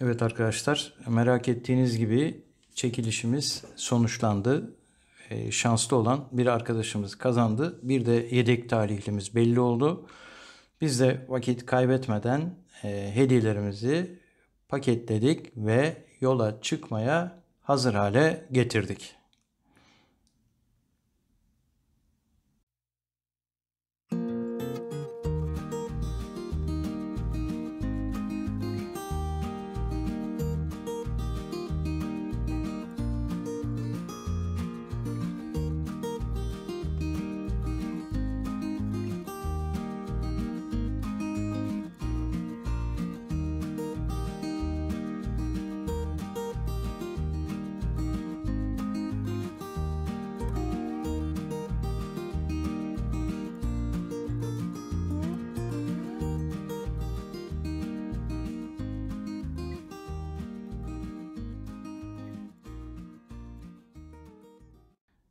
Evet arkadaşlar, merak ettiğiniz gibi çekilişimiz sonuçlandı. Şanslı olan bir arkadaşımız kazandı. Bir de yedek talihlimiz belli oldu. Biz de vakit kaybetmeden hediyelerimizi paketledik ve yola çıkmaya hazır hale getirdik.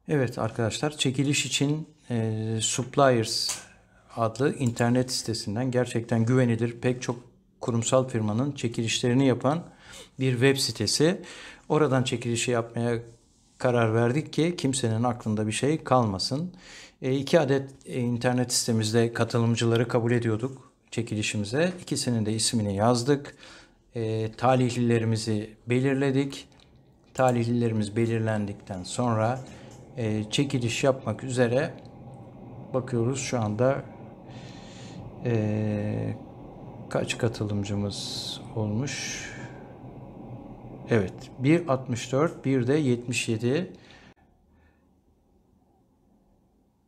Evet arkadaşlar, çekiliş için Suppliers adlı internet sitesinden gerçekten güvenilir pek çok kurumsal firmanın çekilişlerini yapan bir web sitesi. Oradan çekilişi yapmaya karar verdik ki kimsenin aklında bir şey kalmasın. 2 adet internet sitemizde katılımcıları kabul ediyorduk çekilişimize. İkisinin de ismini yazdık. Talihlilerimizi belirledik. Talihlilerimiz belirlendikten sonra çekiliş yapmak üzere bakıyoruz. Şu anda kaç katılımcımız olmuş? Evet, 1.64, bir de 77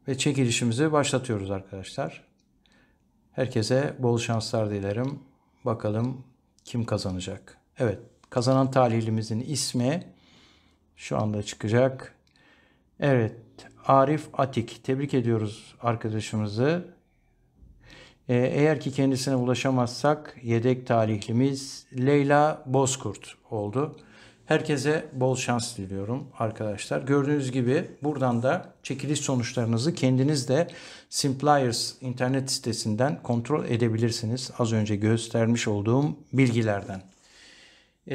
ve çekilişimizi başlatıyoruz arkadaşlar. Herkese bol şanslar dilerim. Bakalım kim kazanacak? Evet, kazanan talihlimizin ismi şu anda çıkacak. Evet, Arif Atik. Tebrik ediyoruz arkadaşımızı. Eğer ki kendisine ulaşamazsak yedek talihlimiz Leyla Bozkurt oldu. Herkese bol şans diliyorum arkadaşlar. Gördüğünüz gibi buradan da çekiliş sonuçlarınızı kendiniz de Simpliers internet sitesinden kontrol edebilirsiniz. Az önce göstermiş olduğum bilgilerden.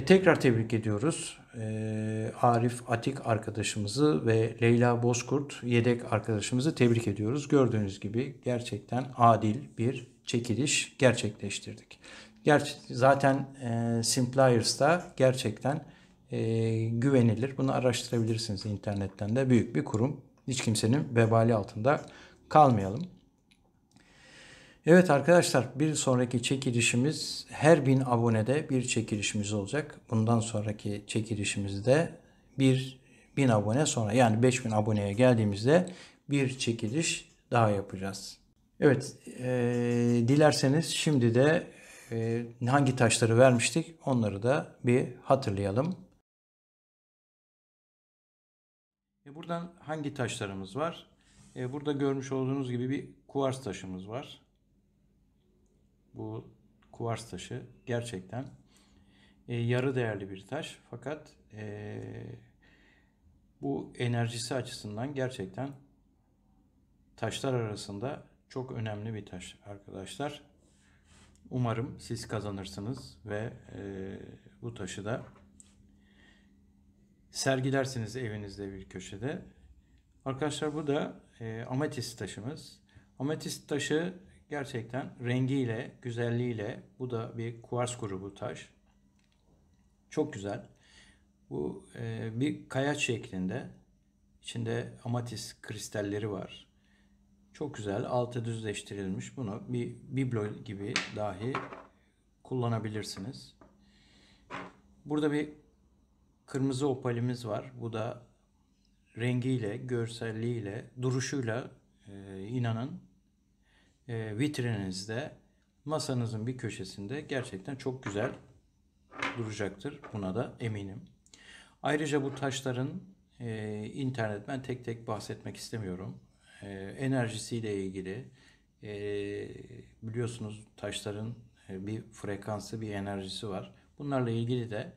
Tekrar tebrik ediyoruz Arif Atik arkadaşımızı ve Leyla Bozkurt yedek arkadaşımızı tebrik ediyoruz. Gördüğünüz gibi gerçekten adil bir çekiliş gerçekleştirdik. Zaten Simpliers'da gerçekten güvenilir. Bunu araştırabilirsiniz internetten de. Büyük bir kurum. Hiç kimsenin vebali altında kalmayalım. Evet arkadaşlar, bir sonraki çekilişimiz her 1000 abonede bir çekilişimiz olacak. Bundan sonraki çekilişimizde 1000 abone sonra, yani 5000 aboneye geldiğimizde bir çekiliş daha yapacağız. Evet, dilerseniz şimdi de hangi taşları vermiştik onları da bir hatırlayalım. Buradan hangi taşlarımız var? Burada görmüş olduğunuz gibi bir kuvars taşımız var. Bu kuvars taşı gerçekten yarı değerli bir taş, fakat bu enerjisi açısından gerçekten taşlar arasında çok önemli bir taş arkadaşlar. Umarım siz kazanırsınız ve bu taşı da sergilersiniz evinizde bir köşede. Arkadaşlar, bu da ametist taşımız. Ametist taşı gerçekten rengiyle, güzelliğiyle, bu da bir kuvars grubu taş. Çok güzel. Bu bir kayaç şeklinde. İçinde amatist kristalleri var. Çok güzel. Altı düzleştirilmiş. Bunu bir biblo gibi dahi kullanabilirsiniz. Burada bir kırmızı opalimiz var. Bu da rengiyle, görselliğiyle, duruşuyla inanın vitrininizde, masanızın bir köşesinde gerçekten çok güzel duracaktır. Buna da eminim. Ayrıca bu taşların internetten tek tek bahsetmek istemiyorum. Enerjisiyle ilgili biliyorsunuz taşların bir frekansı, bir enerjisi var. Bunlarla ilgili de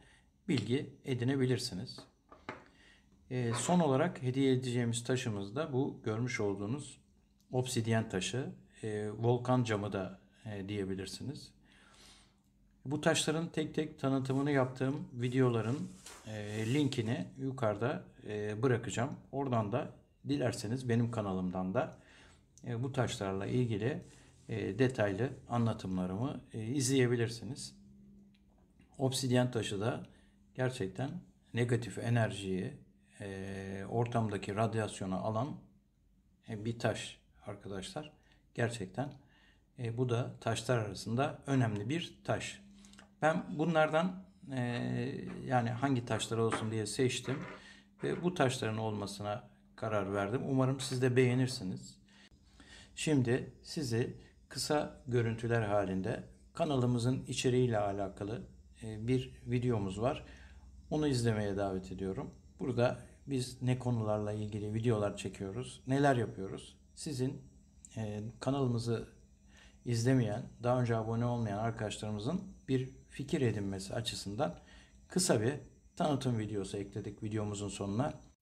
bilgi edinebilirsiniz. Son olarak hediye edeceğimiz taşımız da bu görmüş olduğunuz obsidyen taşı. Volkan camı da diyebilirsiniz. Bu taşların tek tek tanıtımını yaptığım videoların linkini yukarıda bırakacağım. Oradan da dilerseniz benim kanalımdan da bu taşlarla ilgili detaylı anlatımlarımı izleyebilirsiniz. Obsidyen taşı da gerçekten negatif enerjiyi ortamdaki radyasyonu alan bir taş arkadaşlar. Gerçekten bu da taşlar arasında önemli bir taş. Ben bunlardan yani hangi taşlar olsun diye seçtim ve bu taşların olmasına karar verdim. Umarım siz de beğenirsiniz. Şimdi sizi kısa görüntüler halinde kanalımızın içeriğiyle alakalı bir videomuz var. Onu izlemeye davet ediyorum. Burada biz ne konularla ilgili videolar çekiyoruz, neler yapıyoruz. Sizin kanalımızı izlemeyen, daha önce abone olmayan arkadaşlarımızın bir fikir edinmesi açısından kısa bir tanıtım videosu ekledik videomuzun sonuna.